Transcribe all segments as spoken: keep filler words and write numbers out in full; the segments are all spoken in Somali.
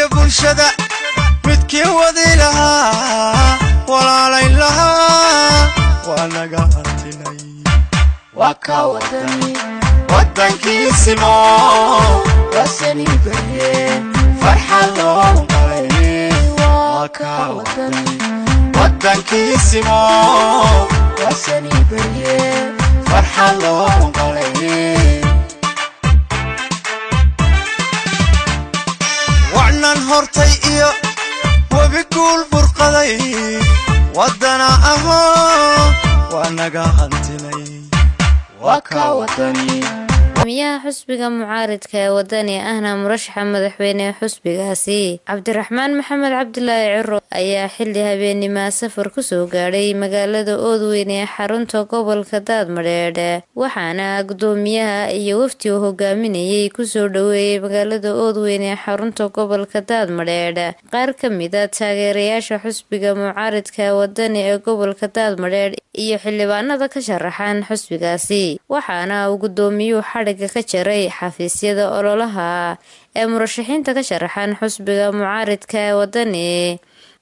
يا بنشدا مدكي ودي لها ولا علي لها وانا قهرت لي وكا وطني وطنكي سمو رسني بهين فرحة لهم علي وكا وطني وطنكي سمو رسني بهين فرحة لهم علي هورتي إياه وبكل برقدي ودنا أهو وأنا قاعدتني وكاوتني مياه حسبك معارض كاوتني أنا مرشحة مدحويني حسبك هسي عبد الرحمن محمد عبد الله يعرو أيا حلها بيني ما سفر كسو قاري مقالة أودويني حرنتو قبل كداد مريرة وحانا قدوميها أي وفتي وهو قاميني كسو دوي مقالة أودويني حرنتو قبل كداد مريرة قار كميدا تاقيرياش حسبك معارض كاوداني قبل كداد مريرة أيا حلبانا دا كشرحان حسبك هسي وحانا وقدوميو حرق كشري حافيس يدا أولوها المرشحين تكشرحان حسبك معارض كاوداني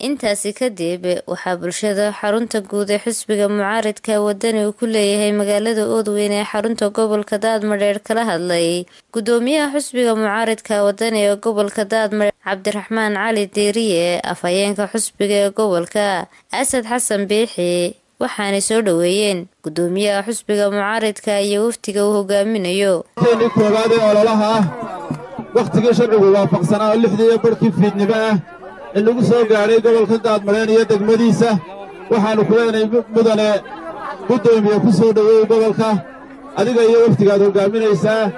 intaasi kadib waxaa bulshada xarunta guud ee xisbiga mucaaridka wadani uu ku leeyahay magaalada Oodweyne ee xarunta gobolka Daadmareed kala hadlay gudoomiyaha xisbiga mucaaridka wadani ee gobolka Daadmareed Cabdiraxmaan Cali Deeriye afayeenka xisbiga ee gobolka Asad Xasan Biixi waxaanay soo dhaweeyeen gudoomiyaha xisbiga mucaaridka iyo waftiga uu hogaaminayo waqtiga sharciga waafaqsanaa lixdii barkii fiidnimada اللي قصوا قاري قبل كده عملنا يدك مديسة وحنا كلنا بدنا بدهم يقصوا دوا قبل كه هذا جاي وقت قادوا قامين يسا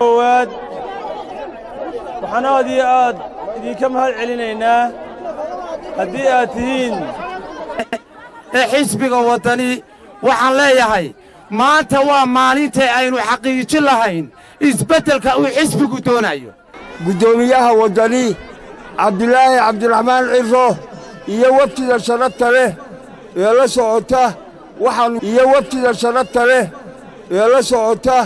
وحنا هذه عاد هذه كم هالعلينا هذه أتين حسبي وطني وحنا يا هاي ما توا مالته عين وحقيقي كل هين إثبات الكأو حسبي قدونا يو قدوم ياها وطني عبد الله عبد الرحمن عرو يا وقتي شرطت له يا لا سوته وحن يا وقتي شرطت له يا لا سوته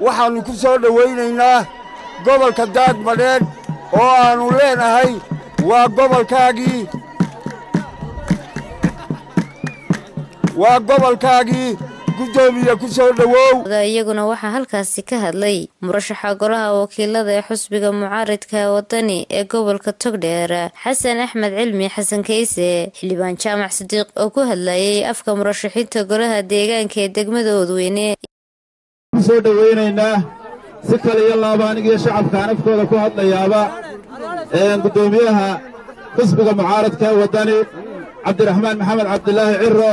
وحن ku soo dhaweynayna gobolka Daadmareed oo aanu leenahay waa gobolkaagi waa gobolkaagi gudoomiye ku soo dhawow iyaguna waxa halkaas ka hadlay murashaxa golaha wakiilada ee xisbiga mucaaridka wadani ee gobolka Togdheer Xasan Axmed Cilmi Xasan Kayse xilibaan jaamac sadiiq oo ku hadlayay afka murashaxinta golaha deegaanka ee degmada Oodweyne ku soo dhaweynayna si kale iyo laabaniga shacabka anafkooda ku hadlayaaba ee gudoomiyaha xisbiga mucaaridka wadani Cabdiraxmaan Maxamed Cabdullah Cirro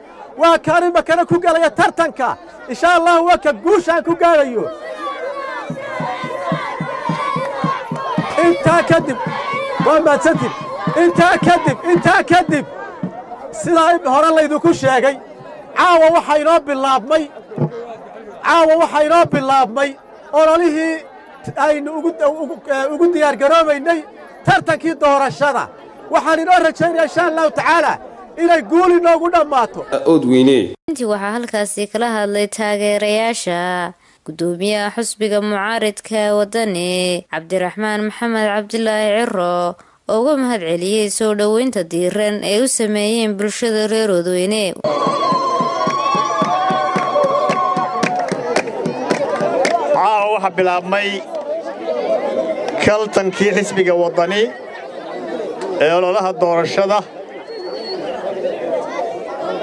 وكان مكانك كوغالا ترتنكا ان شاء الله وكبوشا كوغالا انت كذب وما تكذب انت كذب انت كذب سلايب هورا ليدكو شيغاي عاوا waxaa inoo bilaabmay عاوا waxaa inoo bilaabmay orolihii aynu ugu ugu diyaar garoobaynay tartankii doorashada waxaan inoo rajaynaa insha Allah taala inay guul inoogu dhamaato Oodweyne intii waxa halkaasii kala hadlay taageerayaasha gudoomiyaha xisbiga mucaaridka wadani Cabdiraxmaan Maxamed Cabdullah Cirro oo uga mahadceliyay soo dhaweynta diiran ay u sameeyeen bulshada reer Oodweyne aa waxa bilaabmay kaltankii xisbiga wadani ee ololaha doorashada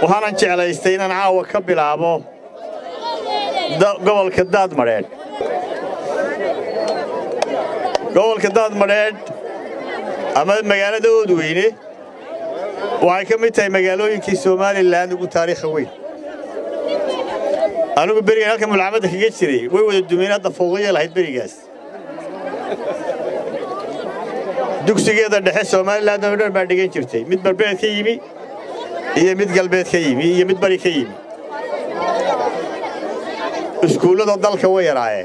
waxaan jeclaystay inaan caawa ka bilaabo gobolka Daadmareed gobolka Daadmareed ama magaalada Oodweyne waxay ka mid tahay magaalooyinka Soomaaliland ugu taariikh weyn anigu berigan halka mulcamada kaga jiray way wada duminaad fooqay lahayd berigaas dugsigeeda dhexe Soomaaliland oo dhan baan dhigan jirtay mid barbeed ka yimi iyo mid galbeed ka yimi iyo mid bari ka yimi iskuulada dalka way yaraaye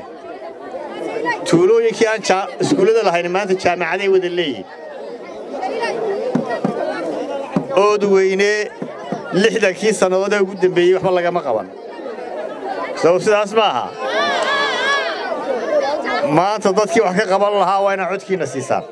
tuulooyinkii aan iskuulada lahayn maanta jaamacaday wada leeyihiin Oodweyne lixdankii sanadood ee ugu dambeeyay waxba lagama qaban soo sidaas maaha maanta dadkii wax ka qaban lahaa waa inay codkiina siisaan